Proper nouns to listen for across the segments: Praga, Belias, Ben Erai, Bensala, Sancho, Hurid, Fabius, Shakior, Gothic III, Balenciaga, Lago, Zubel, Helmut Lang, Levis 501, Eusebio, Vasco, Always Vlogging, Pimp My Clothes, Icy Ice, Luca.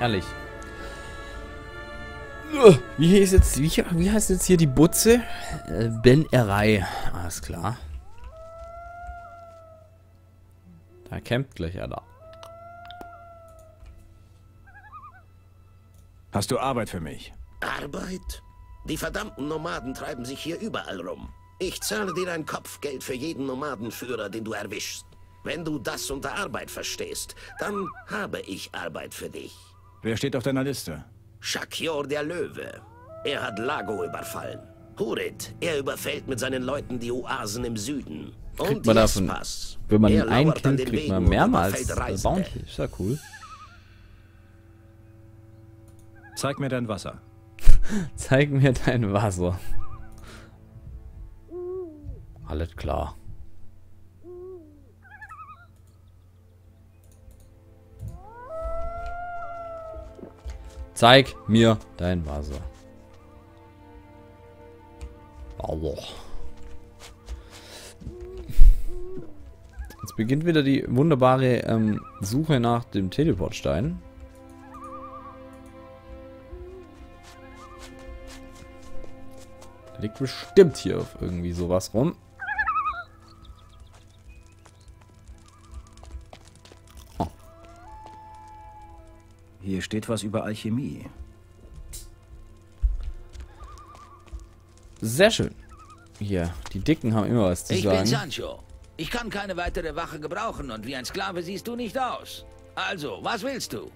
Ehrlich. Wie heißt jetzt hier die Butze? Ben Erai. Alles klar. Da campt gleich einer. Hast du Arbeit für mich? Arbeit? Die verdammten Nomaden treiben sich hier überall rum. Ich zahle dir ein Kopfgeld für jeden Nomadenführer, den du erwischst. Wenn du das unter Arbeit verstehst, dann habe ich Arbeit für dich. Wer steht auf deiner Liste? Shakior der Löwe. Er hat Lago überfallen. Hurid, er überfällt mit seinen Leuten die Oasen im Süden. Kriegt man davon, wenn man ihn einklingt, kriegt man mehrmals Bounty. Ist ja cool. Zeig mir dein Wasser. Zeig mir dein Wasser. Alles klar. Zeig mir dein Wasser. Aua. Jetzt beginnt wieder die wunderbare Suche nach dem Teleportstein. Da liegt bestimmt hier auf irgendwie sowas rum. Hier steht was über Alchemie. Sehr schön. Hier, die Dicken haben immer was zu sagen. Ich bin Sancho. Ich kann keine weitere Wache gebrauchen und wie ein Sklave siehst du nicht aus. Also, was willst du?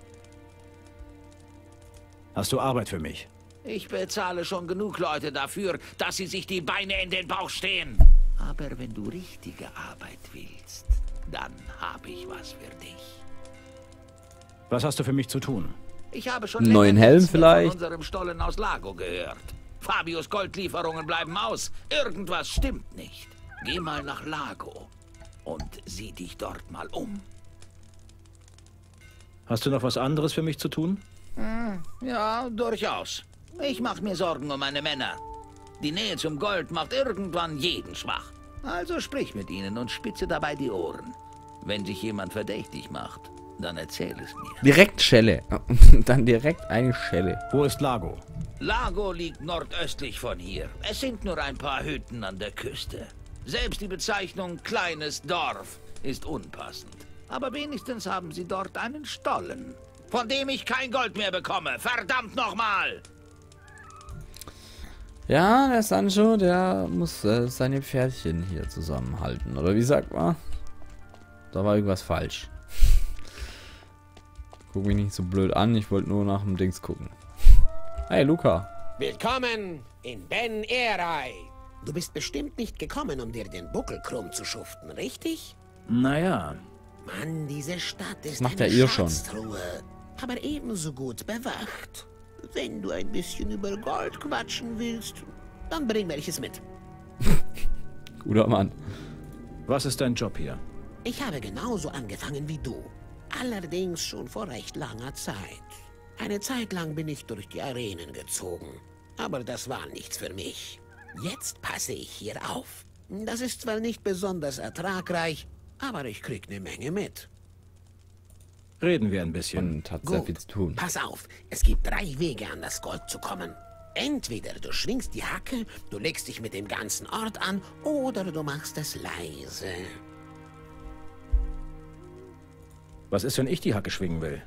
Hast du Arbeit für mich? Ich bezahle schon genug Leute dafür, dass sie sich die Beine in den Bauch stehen. Aber wenn du richtige Arbeit willst, dann habe ich was für dich. Was hast du für mich zu tun? Ich habe schon neuen Helm vielleicht. Von unserem Stollen aus Lago gehört. Fabius Goldlieferungen bleiben aus. Irgendwas stimmt nicht. Geh mal nach Lago und sieh dich dort mal um. Hast du noch was anderes für mich zu tun? Ja, durchaus. Ich mache mir Sorgen um meine Männer. Die Nähe zum Gold macht irgendwann jeden schwach. Also sprich mit ihnen und spitze dabei die Ohren. Wenn sich jemand verdächtig macht, dann erzähl es mir. Direkt Schelle. Dann direkt eine Schelle. Wo ist Lago? Lago liegt nordöstlich von hier. Es sind nur ein paar Hütten an der Küste. Selbst die Bezeichnung kleines Dorf ist unpassend. Aber wenigstens haben sie dort einen Stollen, von dem ich kein Gold mehr bekomme. Verdammt nochmal! Ja, der Sancho, der muss seine Pferdchen hier zusammenhalten. Oder wie sagt man? Da war irgendwas falsch. Guck mich nicht so blöd an, ich wollte nur nach dem Dings gucken. Hey, Luca. Willkommen in Ben Erai. Du bist bestimmt nicht gekommen, um dir den Buckel krumm zu schuften, richtig? Naja. Mann, diese Stadt ist eine Schatztruhe, aber ebenso gut bewacht. Wenn du ein bisschen über Gold quatschen willst, dann bring welches mit. Guter Mann. Was ist dein Job hier? Ich habe genauso angefangen wie du. Allerdings schon vor recht langer Zeit. Eine Zeit lang bin ich durch die Arenen gezogen. Aber das war nichts für mich. Jetzt passe ich hier auf. Das ist zwar nicht besonders ertragreich, aber ich krieg eine Menge mit. Reden wir ein bisschen. Und hat sehr viel zu tun. Pass auf, es gibt 3 Wege, an das Gold zu kommen. Entweder du schwingst die Hacke, du legst dich mit dem ganzen Ort an, oder du machst es leise. Was ist, wenn ich die Hacke schwingen will?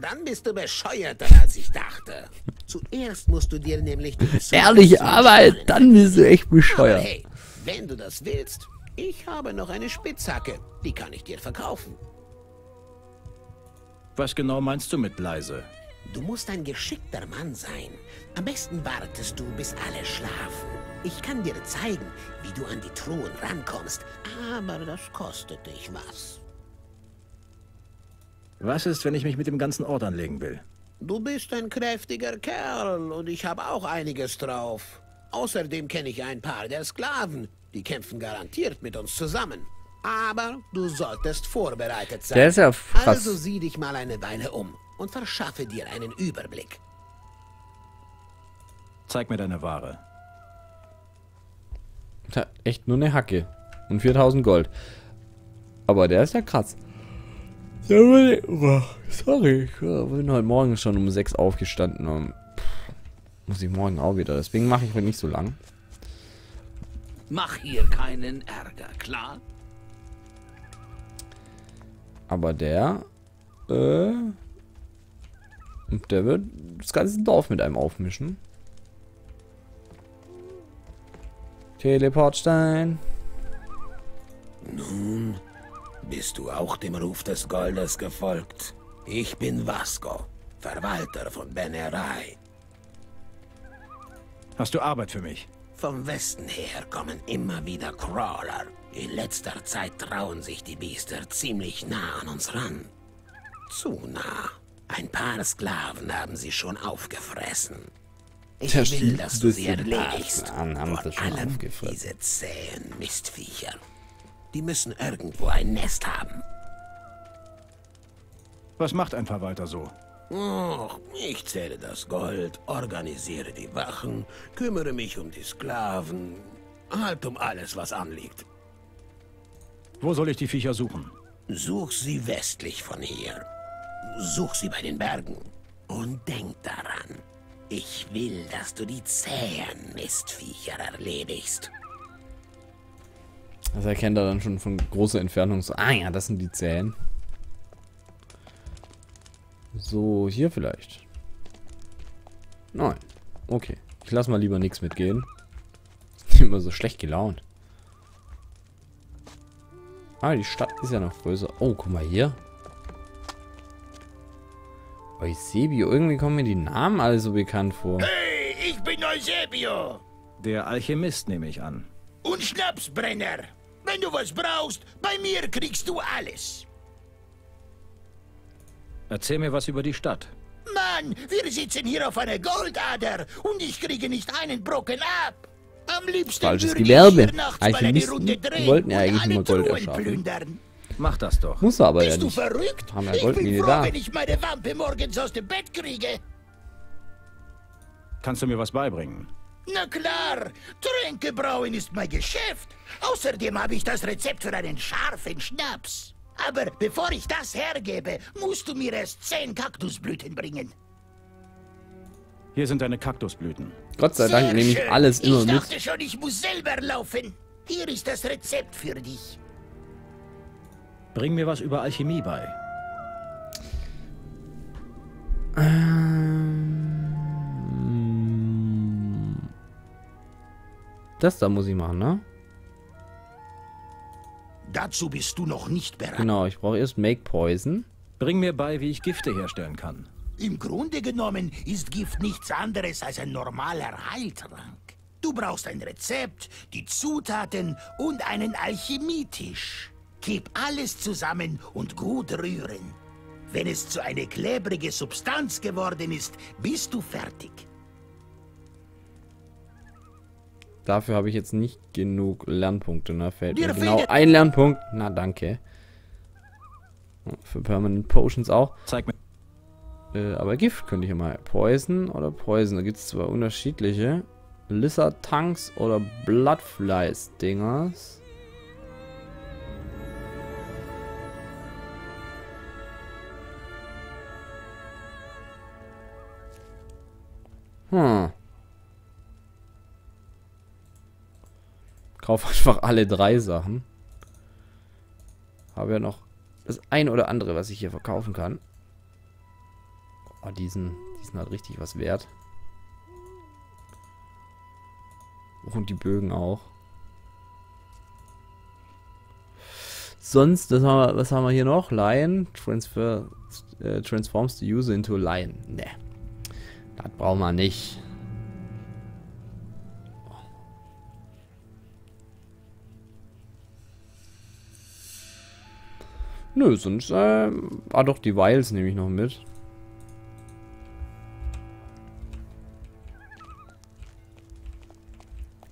Dann bist du bescheuerter, als ich dachte. Zuerst musst du dir nämlich... Ehrliche Arbeit, dann bist du echt bescheuert. Hey, wenn du das willst, ich habe noch eine Spitzhacke. Die kann ich dir verkaufen. Was genau meinst du mit leise? Du musst ein geschickter Mann sein. Am besten wartest du, bis alle schlafen. Ich kann dir zeigen, wie du an die Truhen rankommst. Aber das kostet dich was. Was ist, wenn ich mich mit dem ganzen Ort anlegen will? Du bist ein kräftiger Kerl und ich habe auch einiges drauf. Außerdem kenne ich ein paar der Sklaven. Die kämpfen garantiert mit uns zusammen. Aber du solltest vorbereitet sein. Der ist ja fast... Also sieh dich mal eine Weile um und verschaffe dir einen Überblick. Zeig mir deine Ware. Echt nur eine Hacke und 4000 Gold. Aber der ist ja krass. Sorry, ich bin heute Morgen schon um 6 aufgestanden und muss ich morgen auch wieder. Deswegen mache ich heute nicht so lang. Mach hier keinen Ärger, klar? Aber der, der wird das ganze Dorf mit einem aufmischen. Teleportstein. Nun, bist du auch dem Ruf des Goldes gefolgt? Ich bin Vasco, Verwalter von Ben Erai. Hast du Arbeit für mich? Vom Westen her kommen immer wieder Crawler. In letzter Zeit trauen sich die Biester ziemlich nah an uns ran. Zu nah. Ein paar Sklaven haben sie schon aufgefressen. Ich will, dass du sie erlegst. Vor allem diese zähen Mistviecher. Die müssen irgendwo ein Nest haben. Was macht ein Verwalter so? Och, ich zähle das Gold, organisiere die Wachen, kümmere mich um die Sklaven, halt um alles, was anliegt. Wo soll ich die Viecher suchen? Such sie westlich von hier. Such sie bei den Bergen. Und denk daran, ich will, dass du die zähen Mistviecher erledigst. Das erkennt er dann schon von großer Entfernung. So, ah ja, das sind die Zähne. So, hier vielleicht. Nein. Okay. Ich lasse mal lieber nichts mitgehen. Ich bin immer so schlecht gelaunt. Ah, die Stadt ist ja noch größer. Oh, guck mal hier. Eusebio. Irgendwie kommen mir die Namen alle so bekannt vor. Hey, ich bin Eusebio. Der Alchemist, nehme ich an. Und Schnapsbrenner. Wenn du was brauchst, bei mir kriegst du alles. Erzähl mir was über die Stadt. Mann, wir sitzen hier auf einer Goldader und ich kriege nicht einen Brocken ab. Am liebsten falsches Gewerbe. Alchemisten wollten ja eigentlich nur Gold erschaffen. Mach das doch. Muss aber ja nicht. Bist du verrückt? Haben ja Goldmine da. Wenn ich meine Wampe morgens aus dem Bett kriege. Kannst du mir was beibringen? Na klar, Tränkebrauen ist mein Geschäft. Außerdem habe ich das Rezept für einen scharfen Schnaps. Aber bevor ich das hergebe, musst du mir erst 10 Kaktusblüten bringen. Hier sind deine Kaktusblüten. Gott sei Dank nehme ich alles immer mit. Ich dachte schon, ich muss selber laufen. Hier ist das Rezept für dich. Bring mir was über Alchemie bei. Das da muss ich machen, ne? Dazu bist du noch nicht bereit. Genau, ich brauche erst Make Poison. Bring mir bei, wie ich Gifte herstellen kann. Im Grunde genommen ist Gift nichts anderes als ein normaler Heiltrank. Du brauchst ein Rezept, die Zutaten und einen Alchemietisch. Gib alles zusammen und gut rühren. Wenn es zu einer klebrigen Substanz geworden ist, bist du fertig. Dafür habe ich jetzt nicht genug Lernpunkte, ne? Fällt mir genau ein Lernpunkt. Na, danke. Für Permanent Potions auch. Zeig mir. Aber Gift könnte ich immer. Poison oder Poison. Da gibt es zwei unterschiedliche. Lizard Tanks oder Bloodflies Dingers. Hm. Kauf einfach alle 3 Sachen. Habe ja noch das ein oder andere, was ich hier verkaufen kann. Oh, diesen hat richtig was wert. Und die Bögen auch. Sonst, was haben wir hier noch? Lion. Transforms the user into a lion. Ne. Das brauchen wir nicht. Nö, sonst, ah doch, die Vials nehme ich noch mit.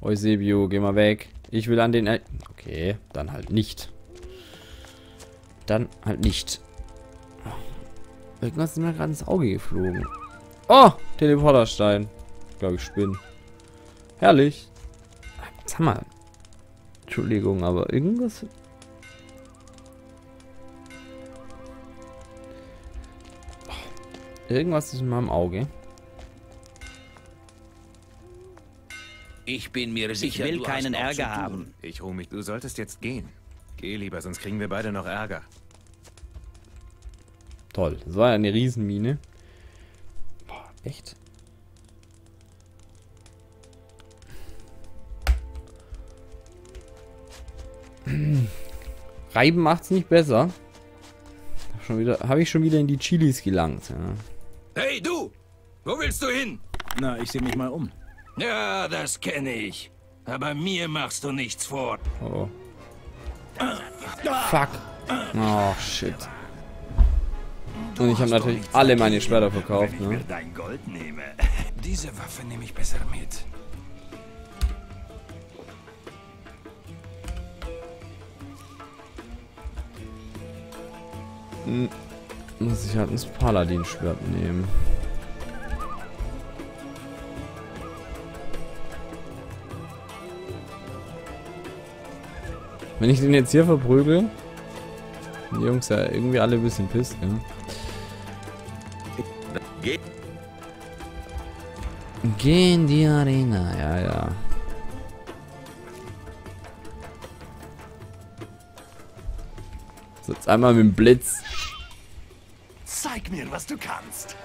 Eusebio, geh mal weg. Ich will an den... okay, dann halt nicht. Dann halt nicht. Irgendwas ist mir gerade ins Auge geflogen. Oh, Teleporterstein. Ich glaube, ich spinne. Herrlich. Sag mal. Entschuldigung, aber irgendwas... Irgendwas ist in meinem Auge. Ich bin mir sicher, ich will keinen Ärger haben. Ich ruhe mich. Du solltest jetzt gehen. Geh lieber, sonst kriegen wir beide noch Ärger. Toll. Das war ja eine Riesenmine. Boah, echt? Reiben macht's nicht besser. Habe ich schon wieder in die Chilis gelangt. Ja. Hey du! Wo willst du hin? Na, ich sehe mich mal um. Ja, das kenne ich. Aber mir machst du nichts vor. Oh. Fuck. Oh, shit. Und ich habe natürlich alle meine Schwerter verkauft. Wenn ich mir dein Gold nehme. Diese Waffe nehme ich besser mit. Muss ich halt ein Paladin-Schwert nehmen. Wenn ich den jetzt hier verprügel, die Jungs ja irgendwie alle ein bisschen pisst, ja. Geh in die Arena, ja, ja. So, jetzt einmal mit dem Blitz. Zeig mir, was du kannst.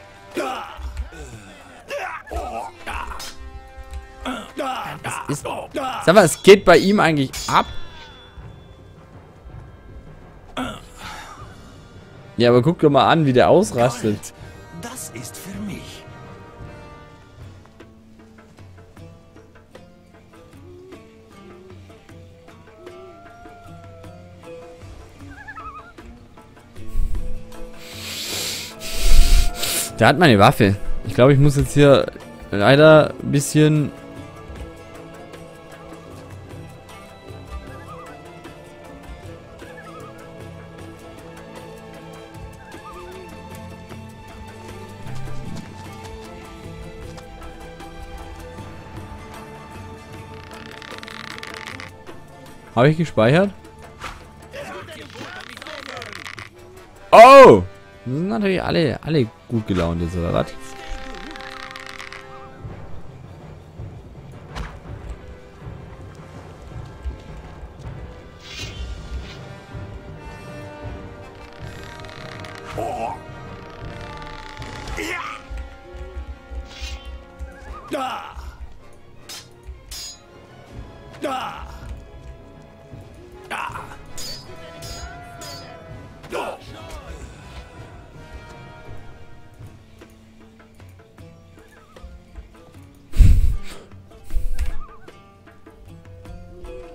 Sag mal, es geht bei ihm eigentlich ab? Ja, aber guck doch mal an, wie der ausrastet. Das ist für mich. Der hat meine Waffe. Ich glaube, ich muss jetzt hier leider ein bisschen... Habe ich gespeichert? Oh! Das sind natürlich alle gut gelaunt jetzt, oder was?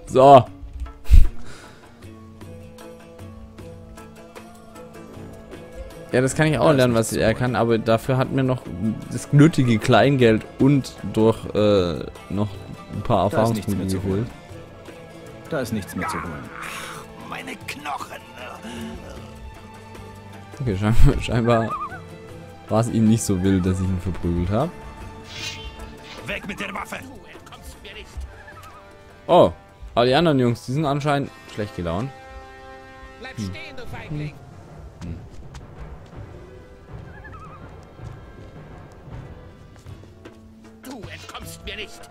So. Ja, das kann ich auch lernen, was er kann, aber dafür hat mir noch das nötige Kleingeld und durch noch ein paar Erfahrungspunkte geholt. Da ist nichts mehr zu holen. Ach, meine Knochen. Okay, scheinbar war es ihm nicht so wild, dass ich ihn verprügelt habe. Weg mit der Waffe! Oh. Aber die anderen Jungs, die sind anscheinend schlecht gelaunt. Bleib stehen, du Feigling. Du entkommst mir nicht.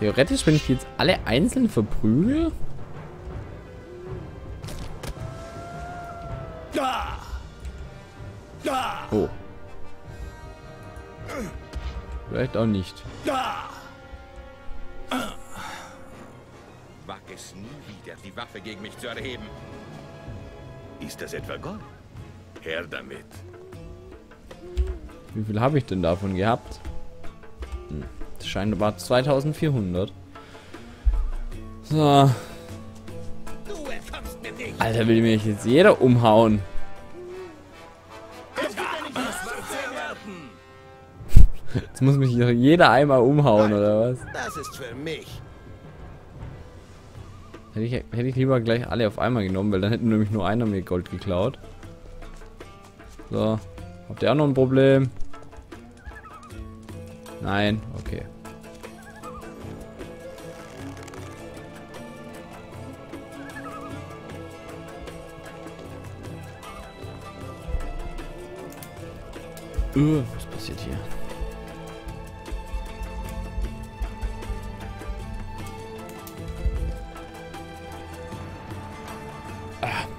Theoretisch, wenn ich jetzt alle einzeln verprügel. Oh. Vielleicht auch nicht. Wag es nie wieder, die Waffe gegen mich zu erheben. Ist das etwa Gold? Her damit. Wie viel habe ich denn davon gehabt? Hm. Scheinbar 2400. So. Alter, will mich jetzt jeder umhauen. Jetzt muss mich doch jeder einmal umhauen. Nein, oder was? Das ist für mich. Hätte ich lieber gleich alle auf einmal genommen, weil dann hätten nämlich nur einer mir Gold geklaut. So. Habt ihr auch noch ein Problem? Nein? Okay. Was passiert hier?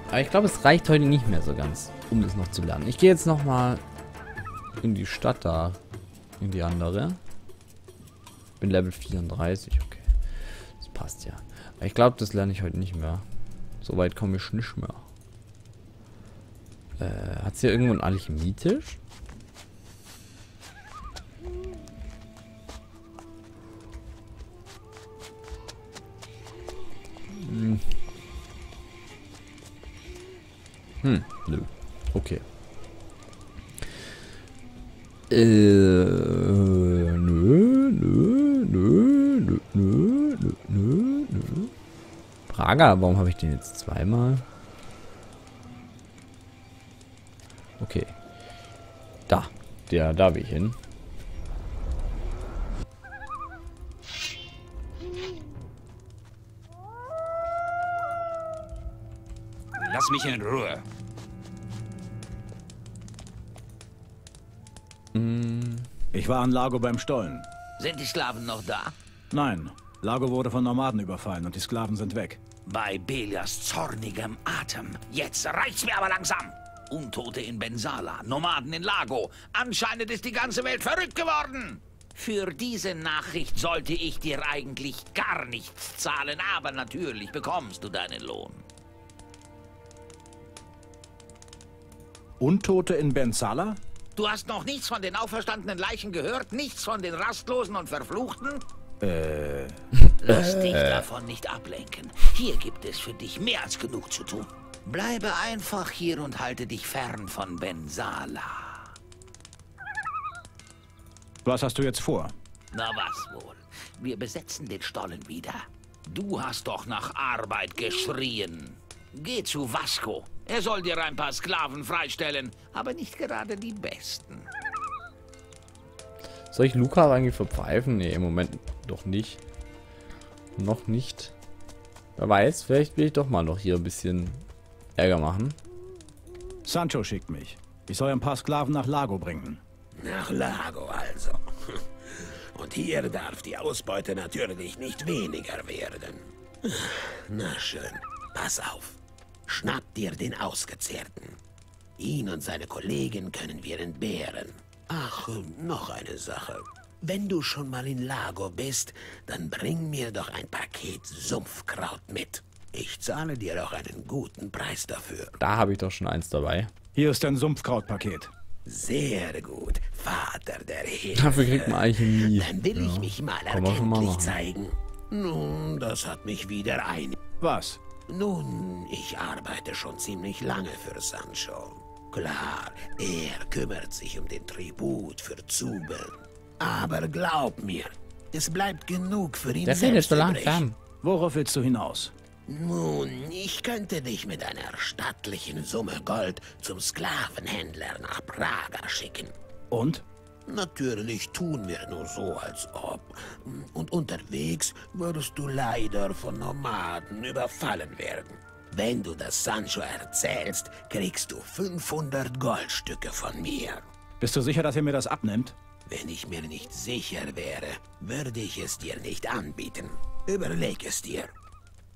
Aber ich glaube, es reicht heute nicht mehr so ganz, um das noch zu lernen. Ich gehe jetzt nochmal in die Stadt da. In die andere. Ich bin Level 34, okay. Das passt ja. Aber ich glaube, das lerne ich heute nicht mehr. So weit komme ich nicht mehr. Hat es hier irgendwo einen Alchemietisch? Nö. Okay. Nö. Praga, warum habe ich den jetzt zweimal? Okay. Da. Ja, da will ich hin. Lass mich in Ruhe. Ich war an Lago beim Stollen. Sind die Sklaven noch da? Nein. Lago wurde von Nomaden überfallen und die Sklaven sind weg. Bei Belias zornigem Atem. Jetzt reicht's mir aber langsam. Untote in Bensala, Nomaden in Lago. Anscheinend ist die ganze Welt verrückt geworden. Für diese Nachricht sollte ich dir eigentlich gar nichts zahlen, aber natürlich bekommst du deinen Lohn. Untote in Bensala? Du hast noch nichts von den auferstandenen Leichen gehört? Nichts von den Rastlosen und Verfluchten? Lass dich davon nicht ablenken. Hier gibt es für dich mehr als genug zu tun. Bleibe einfach hier und halte dich fern von Bensala. Was hast du jetzt vor? Na was wohl. Wir besetzen den Stollen wieder. Du hast doch nach Arbeit geschrien. Geh zu Vasco. Er soll dir ein paar Sklaven freistellen, aber nicht gerade die besten. Soll ich Luca eigentlich verpfeifen? Nee, im Moment doch nicht. Noch nicht. Wer weiß, vielleicht will ich doch mal noch hier ein bisschen Ärger machen. Sancho schickt mich. Ich soll ein paar Sklaven nach Lago bringen. Nach Lago also. Und hier darf die Ausbeute natürlich nicht weniger werden. Na schön. Pass auf. Schnapp dir den Ausgezehrten. Ihn und seine Kollegen können wir entbehren. Ach, und noch eine Sache. Wenn du schon mal in Lago bist, dann bring mir doch ein Paket Sumpfkraut mit. Ich zahle dir doch einen guten Preis dafür. Da habe ich doch schon eins dabei. Hier ist ein Sumpfkrautpaket. Sehr gut, Vater der Hilfe. Dafür kriegt man Alchemie. Dann will ich mich mal erkenntlich zeigen. Nun, das hat mich wieder ein... Was? Nun, ich arbeite schon ziemlich lange für Sancho. Klar, er kümmert sich um den Tribut für Zubel. Aber glaub mir, es bleibt genug für ihn selbst übrig. Worauf willst du hinaus? Nun, ich könnte dich mit einer stattlichen Summe Gold zum Sklavenhändler nach Praga schicken. Und? Natürlich tun wir nur so, als ob. Und unterwegs würdest du leider von Nomaden überfallen werden. Wenn du das Sancho erzählst, kriegst du 500 Goldstücke von mir. Bist du sicher, dass ihr mir das abnimmt? Wenn ich mir nicht sicher wäre, würde ich es dir nicht anbieten. Überleg es dir.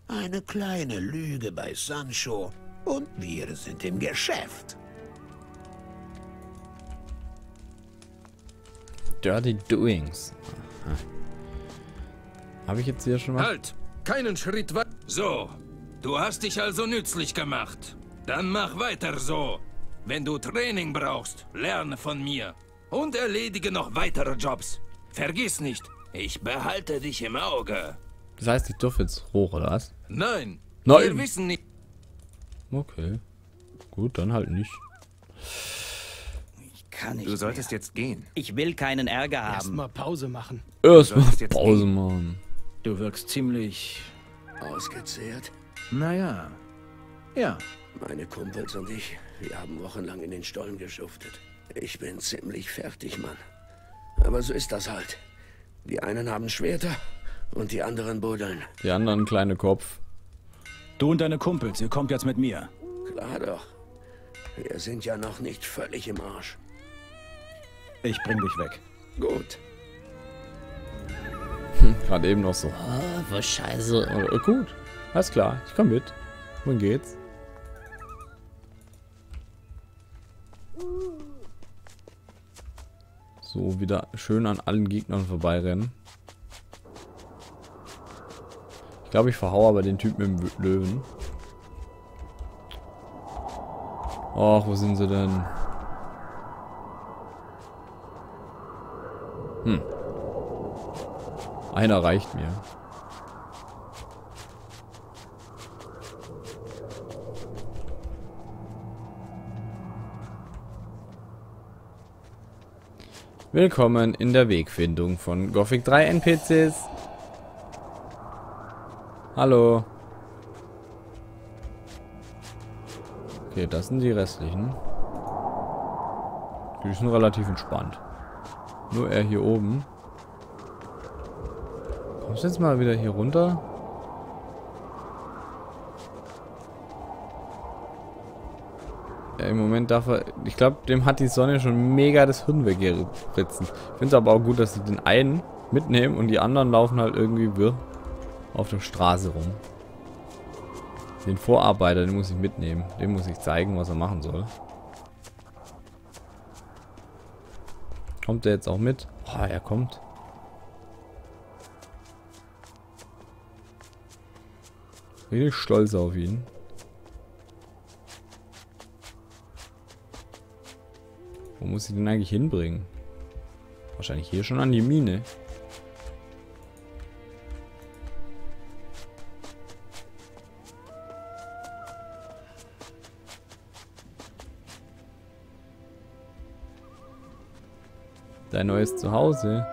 Eine kleine Lüge bei Sancho und wir sind im Geschäft. Dirty Doings. Habe ich jetzt hier schon mal... Halt! Keinen Schritt weiter. So, du hast dich also nützlich gemacht. Dann mach weiter so. Wenn du Training brauchst, lerne von mir. Und erledige noch weitere Jobs. Vergiss nicht, ich behalte dich im Auge. Das heißt, ich durfte jetzt hoch, oder was? Nein, wir wissen nicht. Okay, gut, dann halt nicht. Du solltest jetzt gehen. Ich will keinen Ärger haben. Erstmal Pause machen. Du wirkst ziemlich... ausgezehrt? Naja. Ja. Meine Kumpels und ich, wir haben wochenlang in den Stollen geschuftet. Ich bin ziemlich fertig, Mann. Aber so ist das halt. Die einen haben Schwerter und die anderen buddeln. Die anderen kleine Kopf. Du und deine Kumpels, ihr kommt jetzt mit mir. Klar doch. Wir sind ja noch nicht völlig im Arsch. Ich bring dich weg. Gut. Gerade eben noch so. Oh, was Scheiße. Oh, gut. Alles klar. Ich komm mit. Wohin geht's? So, wieder schön an allen Gegnern vorbeirennen. Ich glaube, ich verhaue aber den Typen mit dem Löwen. Och, wo sind sie denn? Hm. Einer reicht mir. Willkommen in der Wegfindung von Gothic 3 NPCs. Hallo. Okay, das sind die restlichen. Die sind relativ entspannt. Nur er hier oben. Kommst du jetzt mal wieder hier runter? Ja, im Moment darf er... Ich glaube, dem hat die Sonne schon mega das Hirn weggeritzen. Ich finde es aber auch gut, dass sie den einen mitnehmen und die anderen laufen halt irgendwie wirr auf der Straße rum. Den Vorarbeiter, den muss ich mitnehmen. Dem muss ich zeigen, was er machen soll. Kommt der jetzt auch mit? Oh, er kommt. Richtig stolz auf ihn. Wo muss ich den eigentlich hinbringen? Wahrscheinlich hier schon an die Mine. Dein neues Zuhause.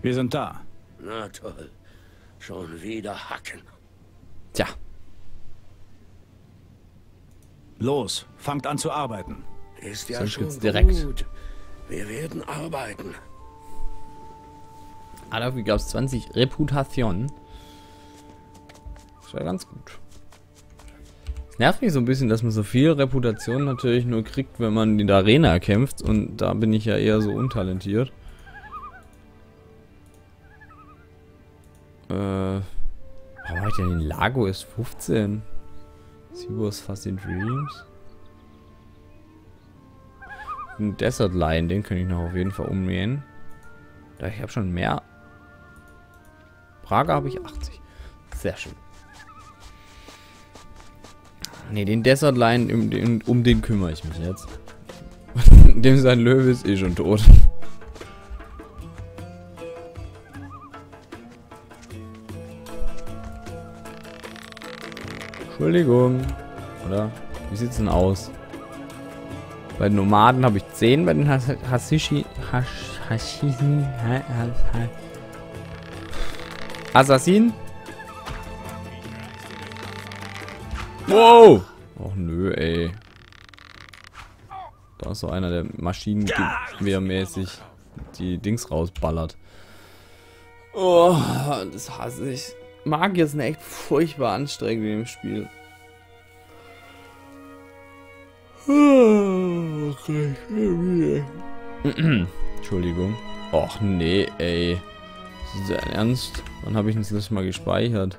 Wir sind da. Na toll. Schon wieder hacken. Tja. Los, fangt an zu arbeiten. Ist ja schon direkt. Gut. Wir werden arbeiten. Ah, dafür gab es 20 Reputationen. Das war ganz gut. Es nervt mich so ein bisschen, dass man so viel Reputation natürlich nur kriegt, wenn man in der Arena kämpft. Und da bin ich ja eher so untalentiert. Warum habe ich denn den Lago ist 15? Sie was fast in Dreams. Ein Desert Lion, den kann ich noch auf jeden Fall ummähen. Da ich habe schon mehr. Praga habe ich 80. Sehr schön. Ne, den Desert Lion, um den kümmere ich mich jetzt. Dem sein Löwe ist eh schon tot. Entschuldigung. Oder? Wie sieht's denn aus? Bei den Nomaden habe ich 10, bei den Assassinen? Wow! Och nö, ey. Da ist so einer, der maschinengewehrmäßig die Dings rausballert. Oh, das hasse ich. Magier sind echt furchtbar anstrengend in dem Spiel. Entschuldigung. Och nee, ey. Ist das dein Ernst? Wann habe ich das letzte Mal gespeichert?